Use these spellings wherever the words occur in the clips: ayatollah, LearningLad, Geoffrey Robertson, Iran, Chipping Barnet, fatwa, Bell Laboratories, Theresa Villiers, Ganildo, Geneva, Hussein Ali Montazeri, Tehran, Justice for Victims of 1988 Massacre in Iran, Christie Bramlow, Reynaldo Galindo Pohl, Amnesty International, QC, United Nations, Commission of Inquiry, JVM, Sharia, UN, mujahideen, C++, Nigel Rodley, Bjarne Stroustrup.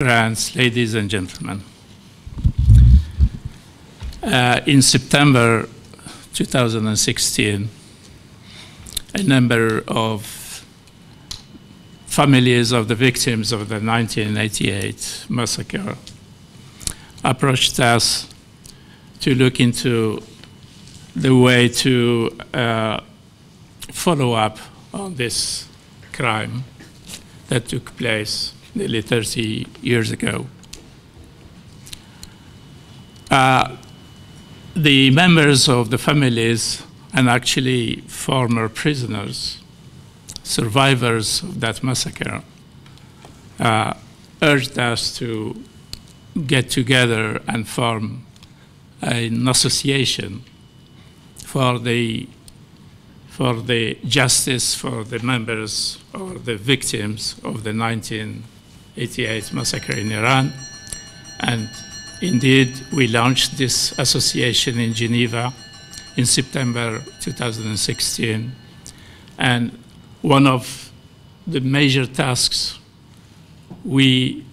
Friends, ladies and gentlemen, in September 2016, a number of families of the victims of the 1988 massacre approached us to look into the way to follow up on this crime that took place nearly 30 years ago. The members of the families and actually former prisoners, survivors of that massacre, urged us to get together and form an association for the justice for the members or the victims of the 1988 massacre in Iran. And indeed, we launched this association in Geneva in September 2016. And one of the major tasks we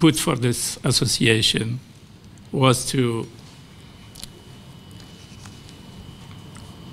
put for this association was to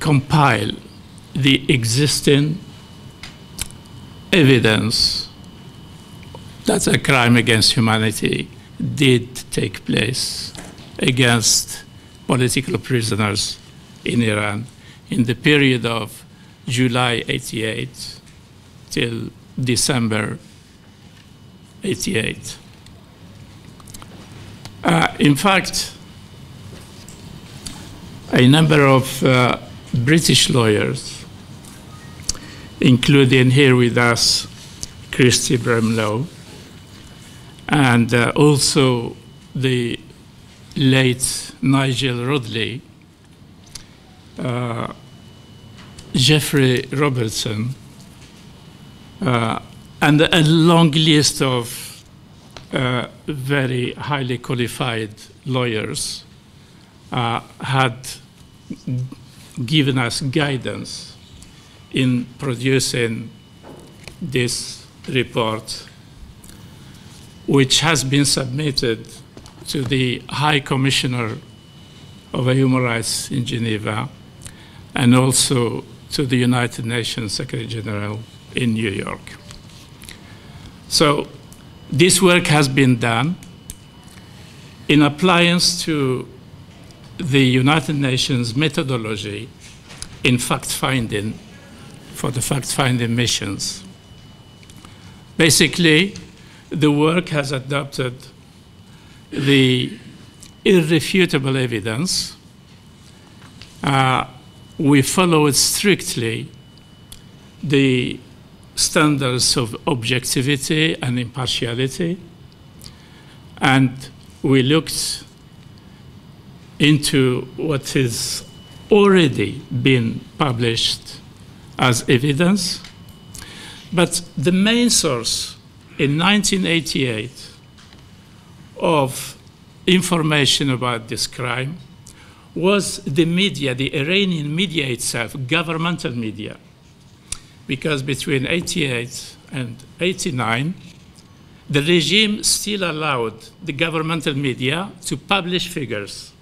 compile the existing evidence that a crime against humanity did take place against political prisoners in Iran in the period of July 88 till December 88. In fact, a number of British lawyers, including here with us Christie Bramlow, and also the late Nigel Rodley, Geoffrey Robertson, and a long list of very highly qualified lawyers had given us guidance in producing this report, which has been submitted to the High Commissioner of Human Rights in Geneva and also to the United Nations Secretary General in New York. So this work has been done in appliance to the United Nations methodology in fact-finding, for the fact-finding missions. Basically, the work has adopted the irrefutable evidence. We followed strictly the standards of objectivity and impartiality, and we looked into what is already been published as evidence. But the main source in 1988 of information about this crime was the media, the Iranian media itself, governmental media. Because between 88 and 89, the regime still allowed the governmental media to publish figures.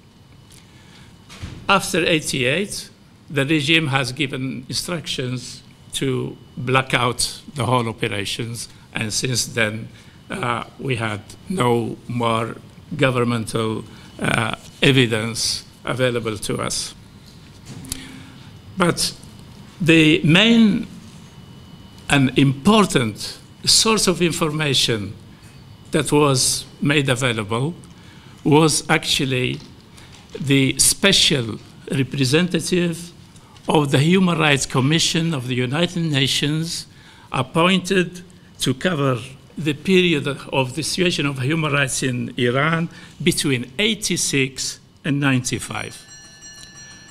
After 88, the regime has given instructions to black out the whole operations, and since then we had no more governmental evidence available to us. But the main and important source of information that was made available was actually the special representative of the Human Rights Commission of the United Nations, appointed to cover the period of the situation of human rights in Iran between 86 and 95.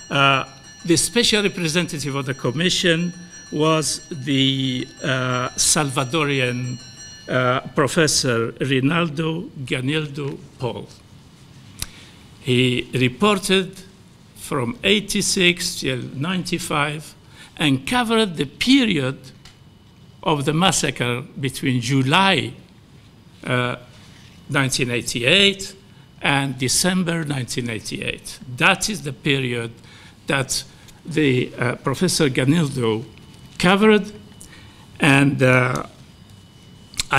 The special representative of the commission was the Salvadorian professor Reynaldo Galindo Pohl. He reported from 86 till 95 and covered the period of the massacre between July 1988 and December 1988. That is the period that the Professor Ganildo covered. And I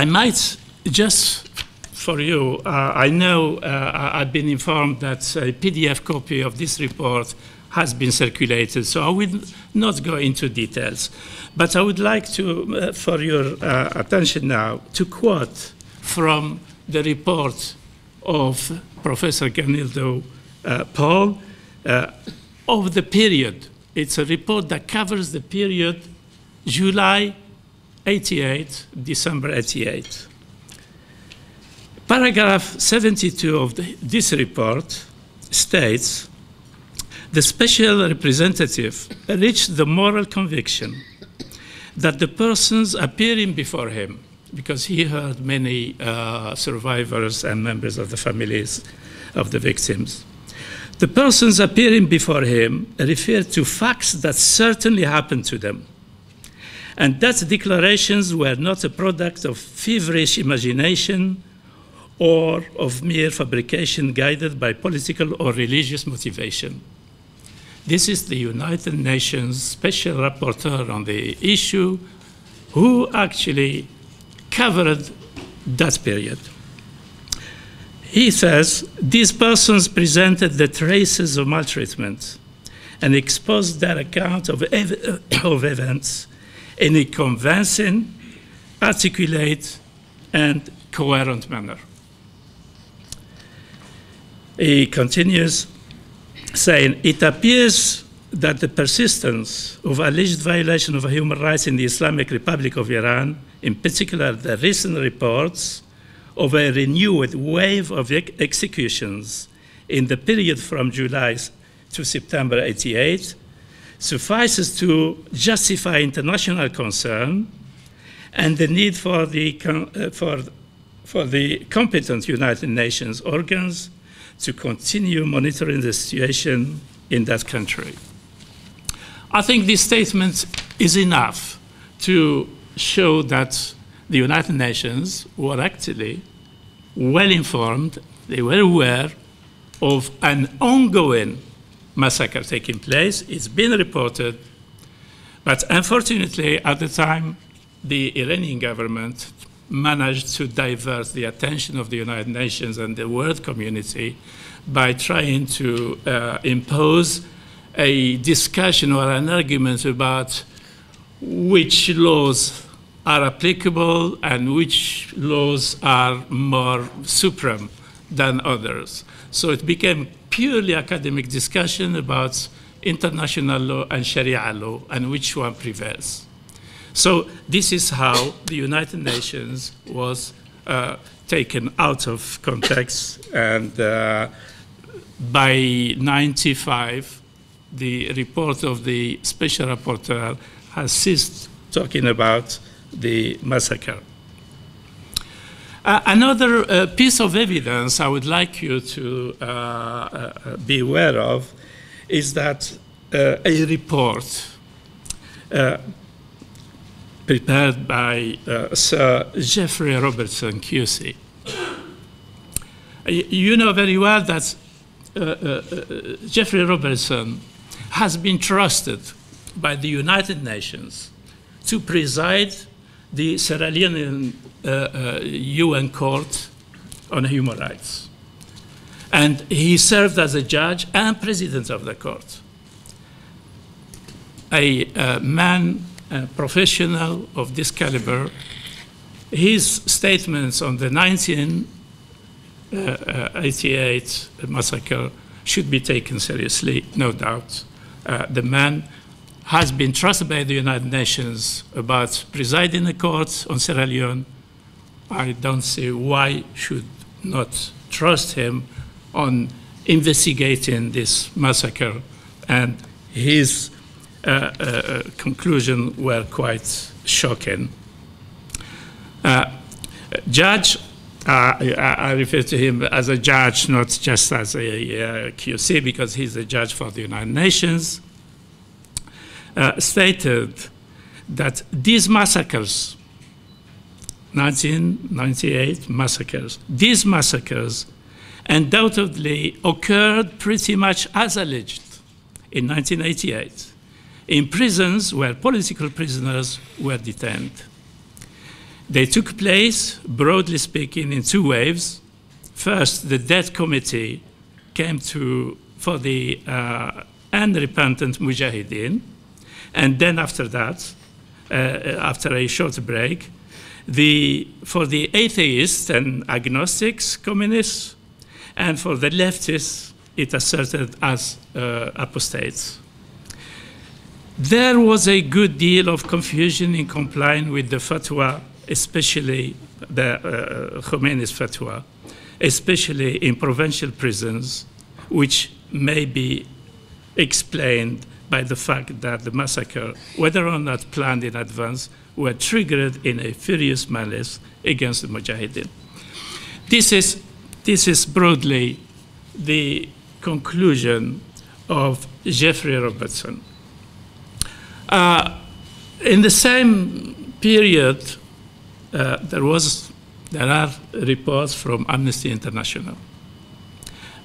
might just for you, I know I've been informed that a PDF copy of this report has been circulated, so I will not go into details. But I would like to, for your attention now, to quote from the report of Professor Ganildo Pohl of the period. It's a report that covers the period July 88, December 88. Paragraph 72 of this report states, the special representative reached the moral conviction that the persons appearing before him, because he heard many survivors and members of the families of the victims, the persons appearing before him referred to facts that certainly happened to them, and that declarations were not a product of feverish imagination or of mere fabrication guided by political or religious motivation. This is the United Nations Special Rapporteur on the issue who actually covered that period. He says, these persons presented the traces of maltreatment and exposed their account of events in a convincing, articulate, and coherent manner. He continues, saying, it appears that the persistence of alleged violation of human rights in the Islamic Republic of Iran, in particular the recent reports of a renewed wave of executions in the period from July to September 88, suffices to justify international concern and the need for the competent United Nations organs to continue monitoring the situation in that country. I think this statement is enough to show that the United Nations were actually well informed, they were aware of an ongoing massacre taking place. It's been reported, but unfortunately at the time the Iranian government managed to divert the attention of the United Nations and the world community by trying to impose a discussion or an argument about which laws are applicable and which laws are more supreme than others. So it became purely academic discussion about international law and Sharia law and which one prevails. So this is how the United Nations was taken out of context, and by 1995, the report of the Special Rapporteur has ceased talking about the massacre. Another piece of evidence I would like you to be aware of is that a report prepared by Sir Geoffrey Robertson, QC. You know very well that Geoffrey Robertson has been trusted by the United Nations to preside the Sierra Leonean UN Court on Human Rights. And he served as a judge and president of the court. A professional of this caliber, his statements on the 1988 massacre should be taken seriously, no doubt. The man has been trusted by the United Nations about presiding the court on Sierra Leone. I don't see why should not trust him on investigating this massacre, and his conclusion were quite shocking. Judge, I refer to him as a judge, not just as a QC, because he's a judge for the United Nations, stated that these massacres, 1998 massacres. These massacres undoubtedly occurred pretty much as alleged in 1988 in prisons where political prisoners were detained. They took place, broadly speaking, in two waves. First, the death committee came for the unrepentant mujahideen, and then after that, after a short break, for the atheists and agnostics, communists, and for the leftists, it asserted as apostates. There was a good deal of confusion in complying with the fatwa, especially the Khomeini's fatwa, especially in provincial prisons, which may be explained by the fact that the massacre, whether or not planned in advance, were triggered in a furious malice against the mujahideen. This is broadly the conclusion of Geoffrey Robertson. In the same period, there are reports from Amnesty International.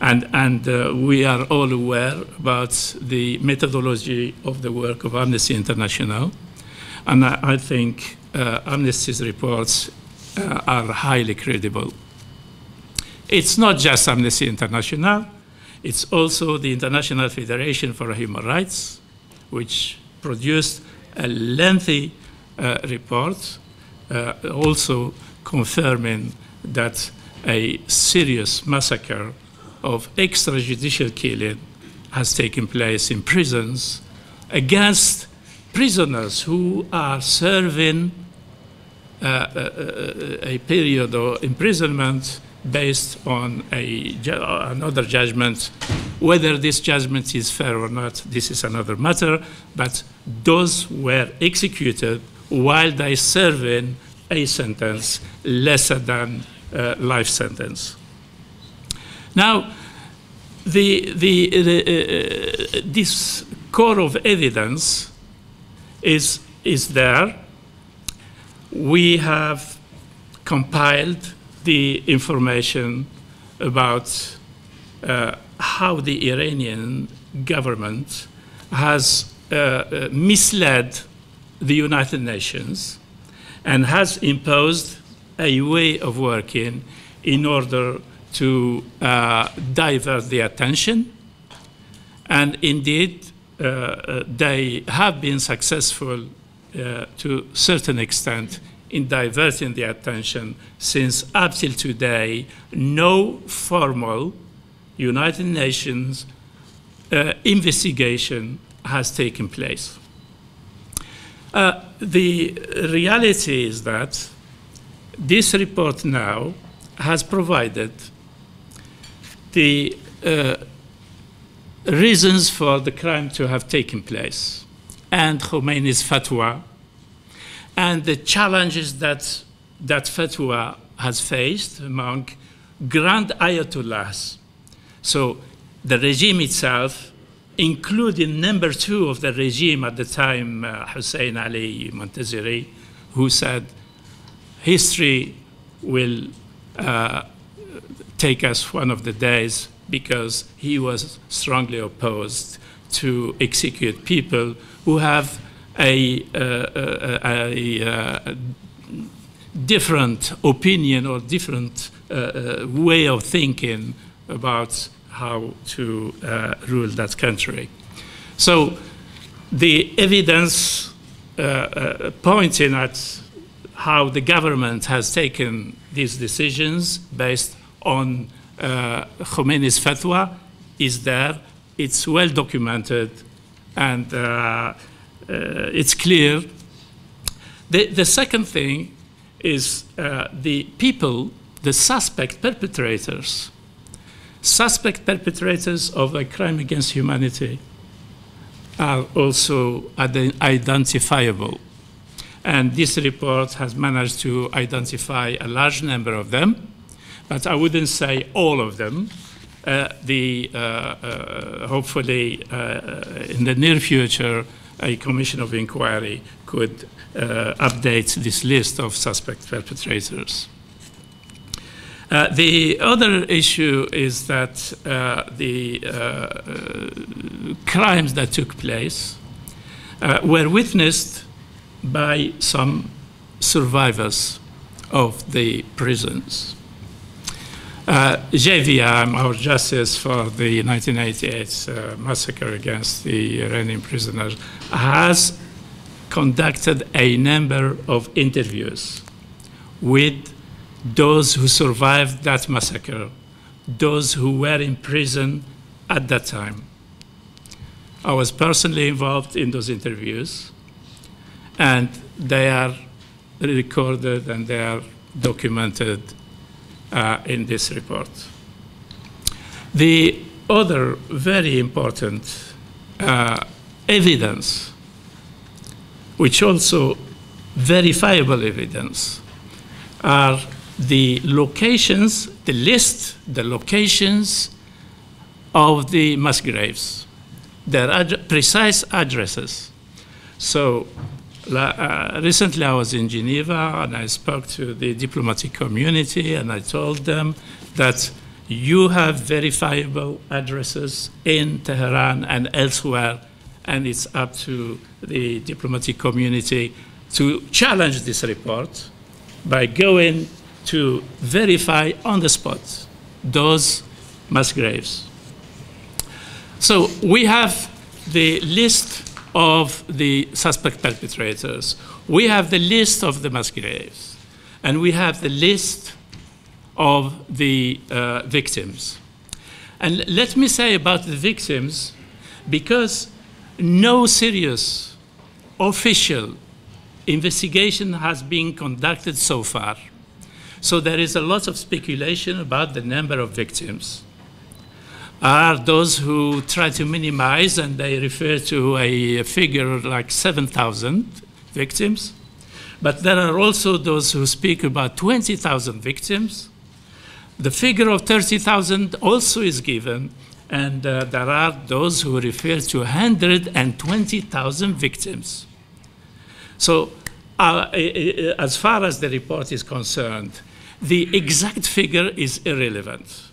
And we are all aware about the methodology of the work of Amnesty International. And I think Amnesty's reports are highly credible. It's not just Amnesty International. It's also the International Federation for Human Rights, which produced a lengthy report, also confirming that a serious massacre of extrajudicial killing has taken place in prisons against prisoners who are serving a period of imprisonment based on another judgment. Whether this judgment is fair or not, this is another matter, but those were executed while they serving a sentence lesser than a life sentence. Now, this core of evidence is there. We have compiled the information about how the Iranian government has misled the United Nations and has imposed a way of working in order to divert the attention. And indeed, they have been successful to a certain extent in diverting the attention, since up till today, no formal United Nations investigation has taken place. The reality is that this report now has provided the reasons for the crime to have taken place, and Khomeini's fatwa, and the challenges that that fatwa has faced among grand ayatollahs. So the regime itself, including number two of the regime at the time, Hussein Ali Montazeri, who said, history will take us one of the days, because he was strongly opposed to execute people who have a different opinion or different way of thinking about how to rule that country. So the evidence pointing at how the government has taken these decisions based on Khomeini's fatwa is there. It's well documented, and it's clear. The second thing is the people, the suspect perpetrators of a crime against humanity are also identifiable. And this report has managed to identify a large number of them, but I wouldn't say all of them. Hopefully, in the near future, a commission of inquiry could update this list of suspect perpetrators. The other issue is that the crimes that took place were witnessed by some survivors of the prisons. JVM, our justice for the 1988 massacre against the Iranian prisoners, has conducted a number of interviews with those who survived that massacre, those who were in prison at that time. I was personally involved in those interviews, and they are recorded and they are documented in this report. The other very important evidence, which also verifiable evidence, are the locations, the list, the locations of the mass graves, their precise addresses. So recently I was in Geneva and I spoke to the diplomatic community and I told them that you have verifiable addresses in Tehran and elsewhere, and it's up to the diplomatic community to challenge this report by going to verify on the spot those mass graves. So we have the list of the suspect perpetrators, we have the list of the mass graves, and we have the list of the victims. And let me say about the victims, because no serious official investigation has been conducted so far. So there is a lot of speculation about the number of victims. Are those who try to minimize, and they refer to a figure like 7,000 victims. But there are also those who speak about 20,000 victims. The figure of 30,000 also is given, and there are those who refer to 120,000 victims. So as far as the report is concerned, the exact figure is irrelevant.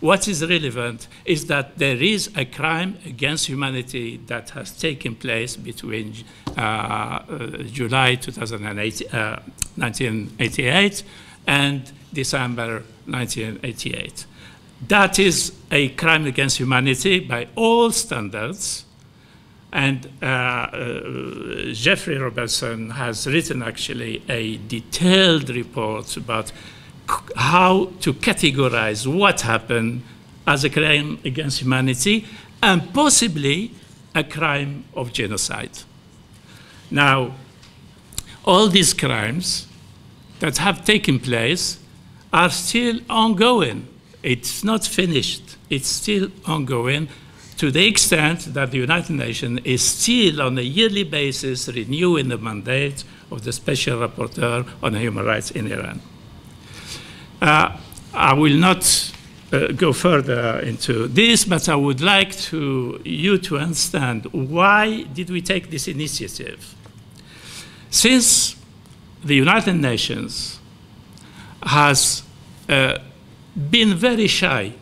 What is relevant is that there is a crime against humanity that has taken place between July 1988 and December 1988. That is a crime against humanity by all standards. And Geoffrey Robertson has written actually a detailed report about how to categorize what happened as a crime against humanity and possibly a crime of genocide. Now, all these crimes that have taken place are still ongoing. It's not finished. It's still ongoing to the extent that the United Nations is still on a yearly basis renewing the mandate of the Special Rapporteur on Human Rights in Iran. I will not go further into this, but I would like you to understand why did we take this initiative. Since the United Nations has been very shy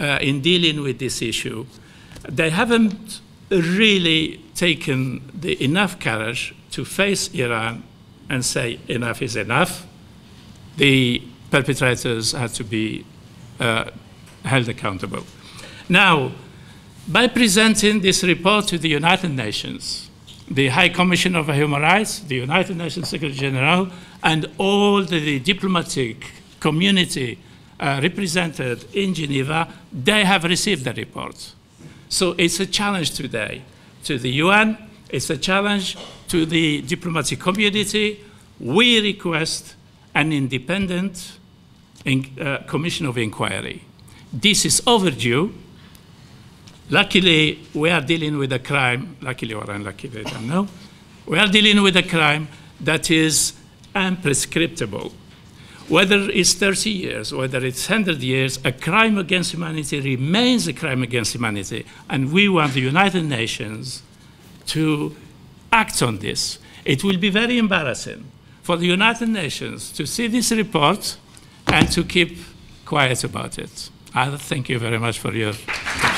in dealing with this issue, they haven't really taken enough courage to face Iran and say enough is enough. The perpetrators had to be held accountable. Now, by presenting this report to the United Nations, the High Commission of Human Rights, the United Nations Secretary General, and all the diplomatic community represented in Geneva, they have received the report. So it's a challenge today to the UN, it's a challenge to the diplomatic community. We request an independent commission of inquiry. This is overdue. Luckily, we are dealing with a crime, luckily or unluckily, I don't know. We are dealing with a crime that is unprescriptible. Whether it's 30 years, whether it's 100 years, a crime against humanity remains a crime against humanity. And we want the United Nations to act on this. It will be very embarrassing for the United Nations to see this report and to keep quiet about it. I thank you very much for your attention.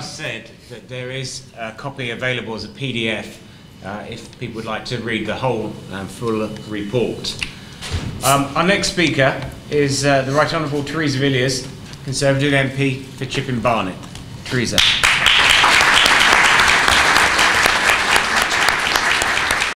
Said that there is a copy available as a PDF if people would like to read the whole full report. Our next speaker is the Right Honourable Theresa Villiers, Conservative MP for Chipping Barnet. Theresa.